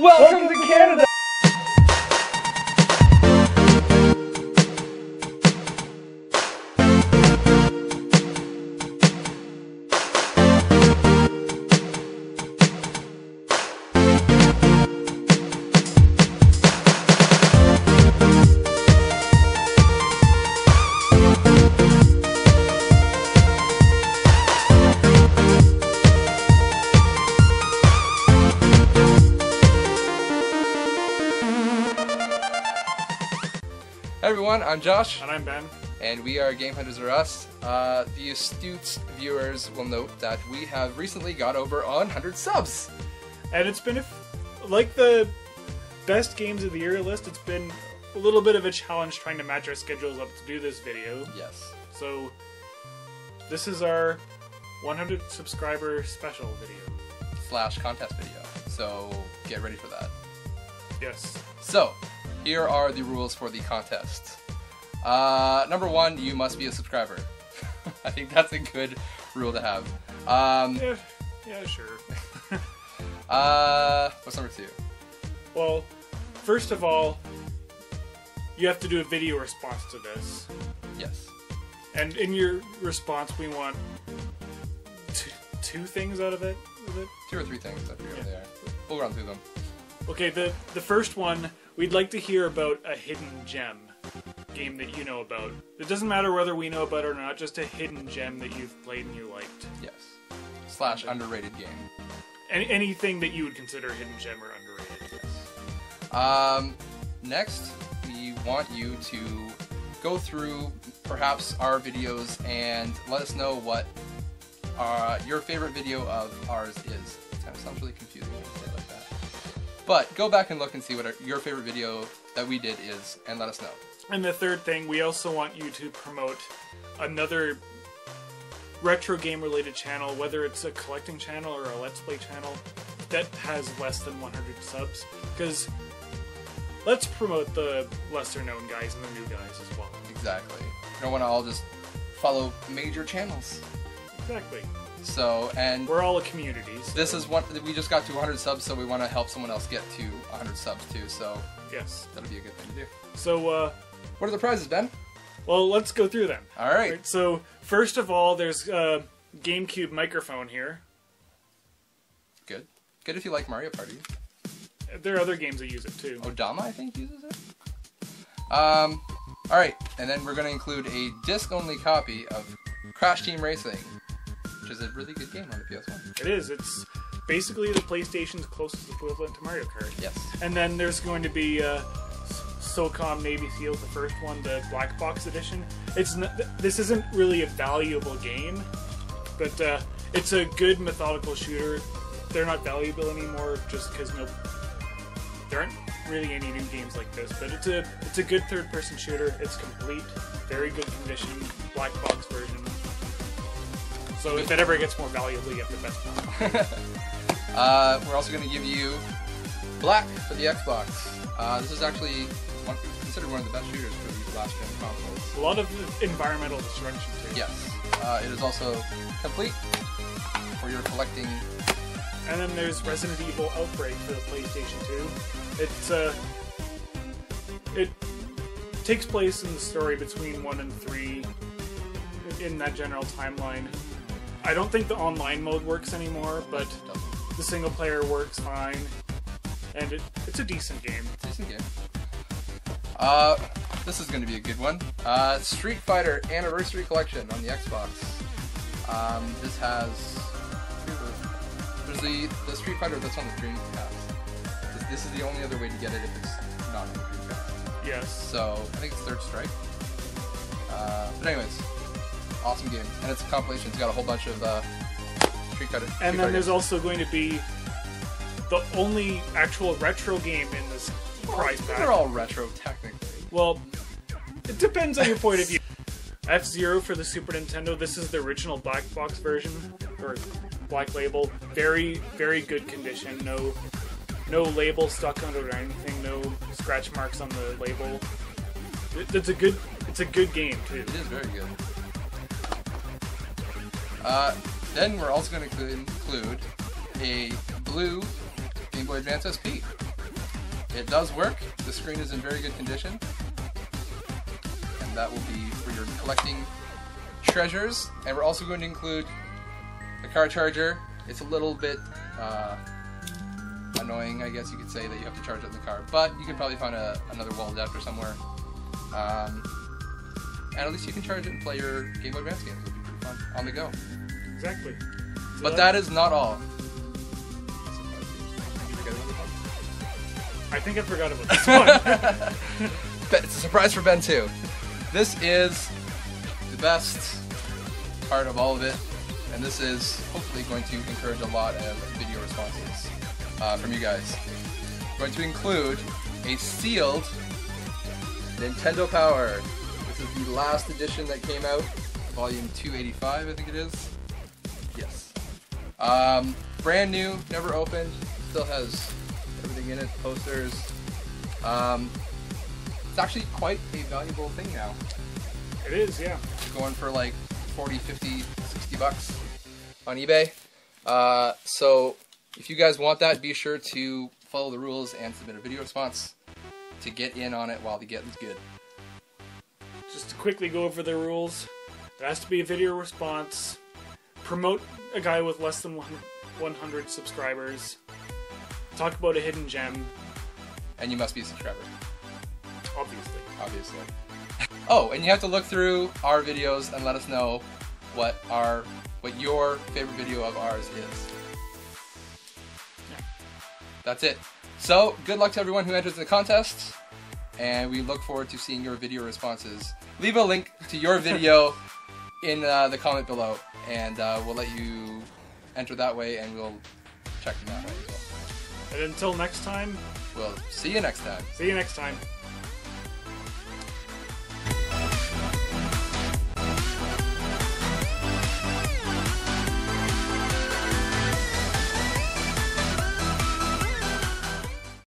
Welcome to Canada! Hi everyone, I'm Josh. And I'm Ben. And we are GameHuntersRUs. The astute viewers will note that we have recently got over 100 subs. And it's been, like the best games of the year list, it's been a little bit of a challenge trying to match our schedules up to do this video. Yes. So, this is our 100 subscriber special video. Slash contest video. So, get ready for that. Yes. So, here are the rules for the contest. Number 1, you must be a subscriber. I think that's a good rule to have. Yeah, sure. What's number 2? Well, first of all, you have to do a video response to this. Yes. And in your response, we want two things out of it. Is it 2 or 3 things? I forget what they are. We'll run through them. Okay, the first one, we'd like to hear about a hidden gem game that you know about. It doesn't matter whether we know about it or not, just a hidden gem that you've played and you liked. Yes. Slash underrated game. Anything that you would consider a hidden gem or underrated. Yes. Next, we want you to go through perhaps our videos and let us know what your favorite video of ours is. It kind of sounds really confusing when you say it like that. But go back and look and see what your favorite video that we did is, and let us know. And the third thing, we also want you to promote another retro game-related channel, whether it's a collecting channel or a Let's Play channel, that has less than 100 subs. Because let's promote the lesser-known guys and the new guys as well. Exactly. We don't want to all just follow major channels. Exactly. So, and we're all a community. So. This is one, we just got to 100 subs, so we want to help someone else get to 100 subs too. So, yes, that'll be a good thing to do. So, what are the prizes, Ben? Well, let's go through them. All right. So, first of all, there's a GameCube microphone here. Good. Good if you like Mario Party. There are other games that use it too. Odama, I think, uses it. All right, and then we're going to include a disc-only copy of Crash Team Racing, which is a really good game on the PS1. It is. It's basically the PlayStation's closest equivalent to Mario Kart. Yes. And then there's going to be SOCOM Navy SEALs, the first one, the Black Box Edition. This isn't really a valuable game, but it's a good methodical shooter. They're not valuable anymore just because there aren't really any new games like this, but it's a good third-person shooter. It's complete, very good condition, Black Box version. So if it ever gets more valuable, you have the best one. We're also going to give you Black for the Xbox. This is actually considered one of the best shooters for these last-gen consoles. A lot of environmental destruction, too. Yes. It is also complete for your collecting. And then there's Resident Evil Outbreak for the PlayStation 2. It takes place in the story between 1 and 3 in that general timeline. I don't think the online mode works anymore, but the single player works fine, and it's a decent game. Decent game. This is going to be a good one. Street Fighter Anniversary Collection on the Xbox. This has... There's the Street Fighter that's on the Dreamcast. This is the only other way to get it if it's not on the Dreamcast. Yes. So, I think it's Third Strike. But anyways... Awesome game, and it's a compilation. It's got a whole bunch of Street Fighter. And then there's also going to be the only actual retro game in this prize pack. They're all retro, technically. Well, it depends on your point of view. F-Zero for the Super Nintendo. This is the original Black Box version, or Black Label. Very, very good condition. No label stuck on it or anything. No scratch marks on the label. It's a good game too. It is very good. Then we're also going to include a blue Game Boy Advance SP. It does work. The screen is in very good condition. And that will be for your collecting treasures. And we're also going to include a car charger. It's a little bit annoying, I guess you could say, that you have to charge up the car, but you could probably find another wall adapter somewhere. And at least you can charge it and play your Game Boy Advance games. It'll be pretty fun on the go. Exactly. So but that is not all. I think I forgot about this one. It's a surprise for Ben too. This is the best part of all of it, and this is hopefully going to encourage a lot of video responses from you guys. We're going to include a sealed Nintendo Power. This is the last edition that came out, volume 285, I think it is. Yes. Brand new, never opened, still has everything in it, posters. It's actually quite a valuable thing now. It is, yeah. It's going for like 40, 50, 60 bucks on eBay. So if you guys want that, be sure to follow the rules and submit a video response to get in on it while the getting's good. Just to quickly go over the rules, there has to be a video response, promote a guy with less than 100 subscribers, talk about a hidden gem. And you must be a subscriber. Obviously. Obviously. Oh, and you have to look through our videos and let us know what your favorite video of ours is. Yeah. That's it. So, good luck to everyone who enters the contest, and we look forward to seeing your video responses. Leave a link to your video in the comment below, and we'll let you enter that way, and we'll check them out as well. And until next time, we'll see you next time. See you next time.